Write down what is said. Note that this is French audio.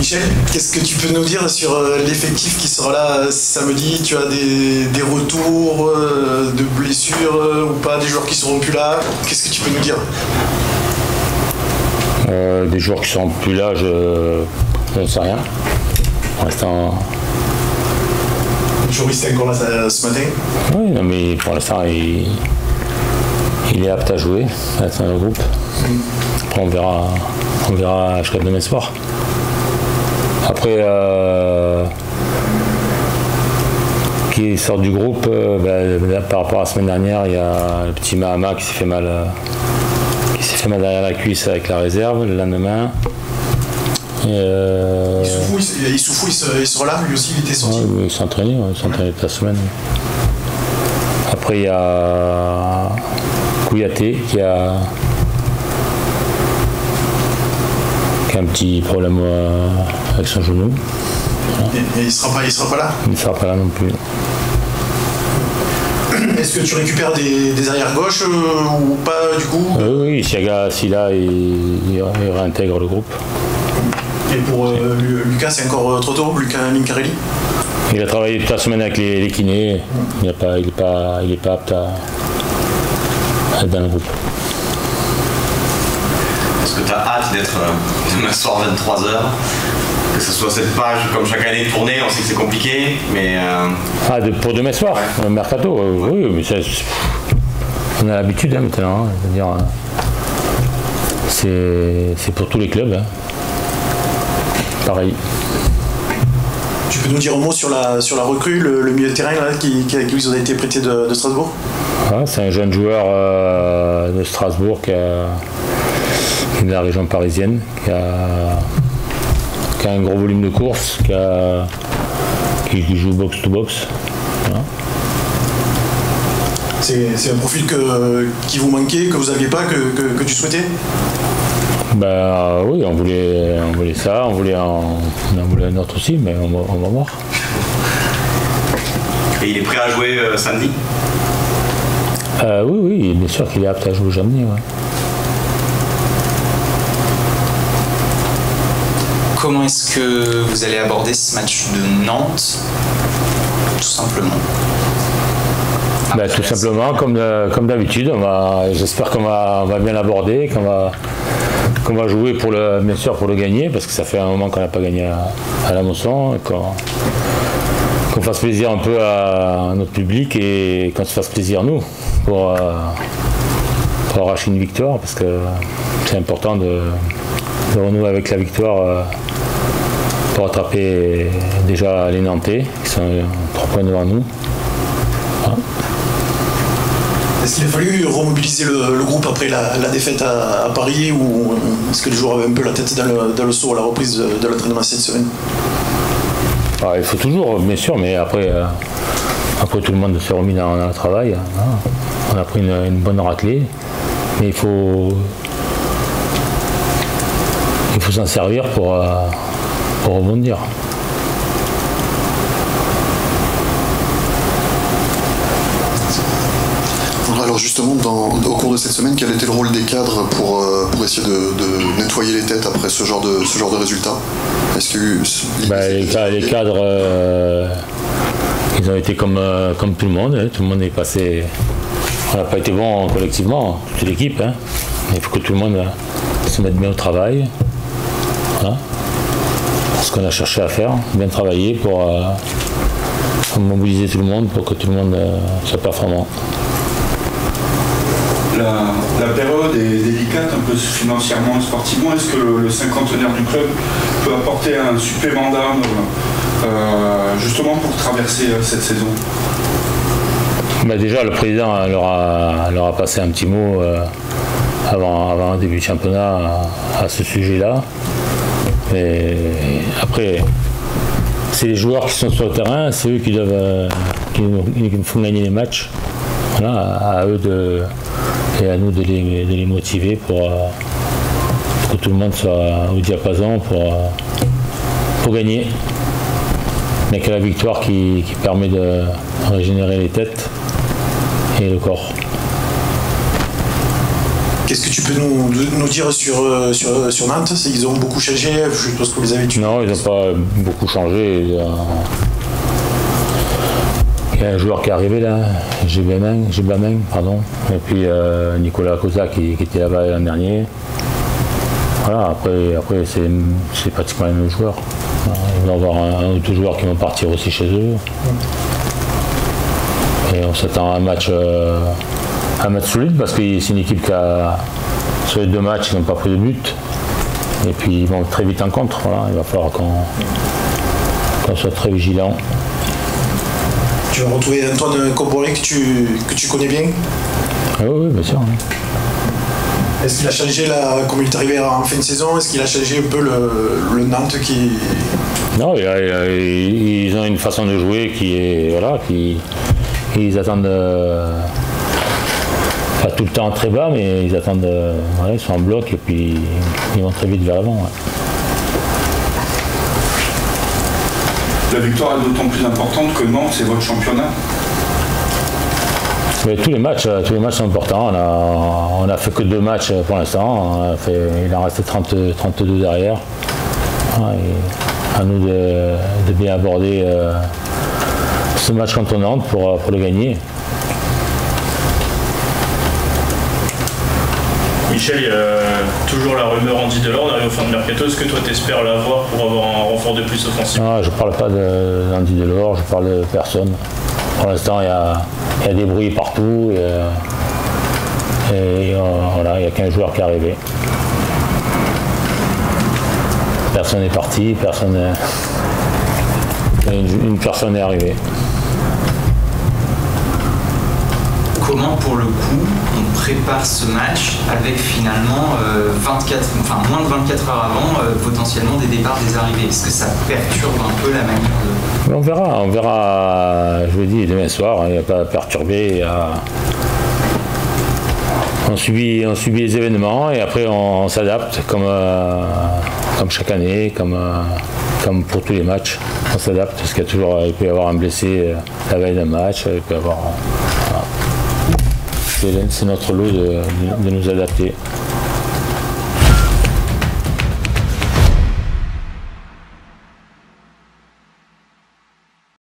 Michel, qu'est-ce que tu peux nous dire sur l'effectif qui sera là samedi? Tu as des retours de blessures ou pas, des joueurs qui seront plus là? Qu'est-ce que tu peux nous dire? Des joueurs qui seront plus là, je ne sais rien. Pour l'instant... Le jour, il s'est encore là ce matin? Oui, non, mais pour l'instant, il est apte à jouer, à être dans le groupe. Après, on verra jusqu'à demain soir. Après, qui sort du groupe, par rapport à la semaine dernière, il y a le petit Mahama qui s'est fait mal, derrière la cuisse avec la réserve le lendemain. Issoufou, il sera là, lui aussi, il était sorti. Ouais, il s'entraînait, toute la semaine. Après, il y a Kouyaté qui a un petit problème avec son genou. Voilà. Et il sera pas là. Il sera pas là non plus. Est-ce que tu récupères des arrières gauches ou pas du coup? Oui, si là, il réintègre le groupe. Et pour Lucas, c'est encore trop tôt, Lucas Minkarelli. Il a travaillé toute la semaine avec les kinés. Il n'est pas apte à être dans le groupe. Est-ce que tu as hâte d'être demain soir 23h? Que ce soit cette page comme chaque année tournée, on sait que c'est compliqué, mais... pour demain soir, ouais. Le mercato, oui, mais on a l'habitude maintenant. C'est-à-dire, c'est pour tous les clubs. Pareil. Tu peux nous dire un mot sur la recrue, le milieu de terrain là, qui vous a été prêté de Strasbourg? Ouais, c'est un jeune joueur de Strasbourg qui est de la région parisienne, qui a un gros volume de course, qui joue box-to-box. Voilà. C'est un profil qui vous manquait, que vous n'aviez pas, que tu souhaitais? Oui, on voulait ça, on voulait un autre aussi, mais on va voir. Et il est prêt à jouer samedi? Oui, bien sûr qu'il est apte à jouer samedi. Ouais. Comment est-ce que vous allez aborder ce match de Nantes? Tout simplement. Tout simplement, comme d'habitude, j'espère qu'on va bien l'aborder, qu'on va jouer bien sûr pour le gagner, parce que ça fait un moment qu'on n'a pas gagné à la Mosson, qu'on fasse plaisir un peu à notre public et qu'on se fasse plaisir nous pour arracher une victoire, parce que c'est important de renouer avec la victoire pour attraper déjà les Nantais qui sont 3 points devant nous. Voilà. Est-ce qu'il a fallu remobiliser le groupe après la défaite à Paris, ou est-ce que les joueurs avaient un peu la tête dans le seau à la reprise de l'entraînement cette semaine? Il faut toujours, bien sûr, mais après tout le monde s'est remis dans le travail. On a pris une bonne raclée, mais il faut s'en servir pour rebondir. Alors justement, au cours de cette semaine, quel était le rôle des cadres pour essayer de nettoyer les têtes après ce genre de résultats? Est-ce qu'il y a eu... les cadres, ils ont été comme tout le monde. Hein. Tout le monde est passé... On n'a pas été bon collectivement, toute l'équipe. Hein. Il faut que tout le monde se mette bien au travail. Voilà. Ce qu'on a cherché à faire, bien travailler pour mobiliser tout le monde, pour que tout le monde soit performant. La période est délicate, un peu financièrement et sportivement. Est-ce que le cinquantenaire du club peut apporter un supplément d'âme justement pour traverser cette saison? Déjà, le président leur a passé un petit mot avant le début du championnat à ce sujet-là. Et après, c'est les joueurs qui sont sur le terrain, c'est eux qui nous font gagner les matchs. Voilà, à eux et à nous de les motiver pour que tout le monde soit au diapason pour gagner. Il n'y a que la victoire qui permet de régénérer les têtes et le corps. Qu'est-ce que tu peux nous dire sur Nantes? Ils ont beaucoup changé, je suppose que vous les avez tués. Non, ils n'ont pas beaucoup changé. Il y a un joueur qui est arrivé là, GBM, pardon. Et puis Nicolas Cosa qui était là-bas l'an dernier. Voilà, après c'est pratiquement les mêmes joueurs. Il va y avoir un ou deux joueurs qui vont partir aussi chez eux. Et on s'attend à un match solide parce que c'est une équipe qui a, sur les deux matchs, ils n'ont pas pris de but. Et puis ils vont très vite en contre. Voilà. Il va falloir qu'on soit très vigilant. Tu vas retrouver Antoine Coboré que tu connais bien? Ah oui, bien sûr. Est-ce qu'il a changé, comme il est arrivé en fin de saison, est-ce qu'il a changé un peu le Nantes qui... Non, ils ont une façon de jouer qui est... Voilà, ils attendent... Pas tout le temps très bas, mais ils attendent... Ouais, ils sont en bloc et puis ils vont très vite vers l'avant. Ouais. La victoire est d'autant plus importante que Nantes, c'est votre championnat. Mais tous les matchs sont importants. On a fait que deux matchs pour l'instant. Il en restait 32 derrière. Et à nous de bien aborder ce match contre Nantes pour le gagner. Michel, il y a toujours la rumeur Andy Delors, on arrive au fin de mercato. Est-ce que toi t'espères l'avoir pour avoir un renfort de plus offensif? Non, je ne parle pas d'Andy Delors, je parle de personne. Pour l'instant, il y a des bruits partout et voilà, il n'y a qu'un joueur qui est arrivé. Personne n'est parti, une personne est arrivée. Comment, pour le coup, on prépare ce match avec finalement moins de 24 heures avant potentiellement des départs, des arrivées? Est-ce que ça perturbe un peu la manière de... On verra, je vous dis, demain soir, il n'y a pas à perturber. On subit les événements et après on s'adapte comme chaque année, comme pour tous les matchs. On s'adapte parce qu'il y a toujours, il peut y avoir un blessé la veille d'un match, il peut y avoir... C'est notre lot de nous adapter.